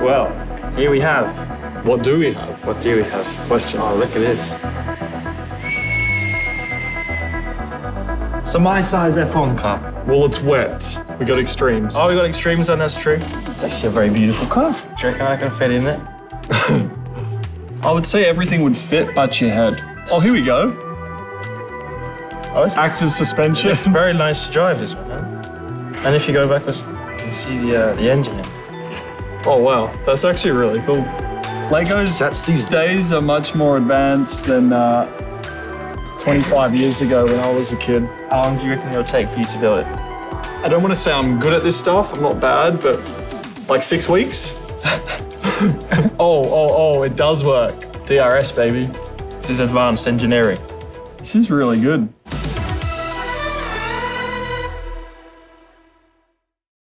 Well, here we have. What do we have? What do we have is the question. Oh, look at this. So my size F1 car. Well, it's wet. We got extremes. Oh, we got extremes on, that's true. It's actually a very beautiful car. Do you reckon I can fit in it? I would say everything would fit but your head. Oh, here we go. Oh, it's active suspension. It's very nice to drive, this one, man. And if you go backwards, you can see the engine here. Oh, wow. That's actually really cool. Legos these days are much more advanced than 25 years ago when I was a kid. How long do you reckon it'll take for you to build it? I don't want to say I'm good at this stuff. I'm not bad, but like 6 weeks? Oh, it does work. DRS, baby. This is advanced engineering. This is really good.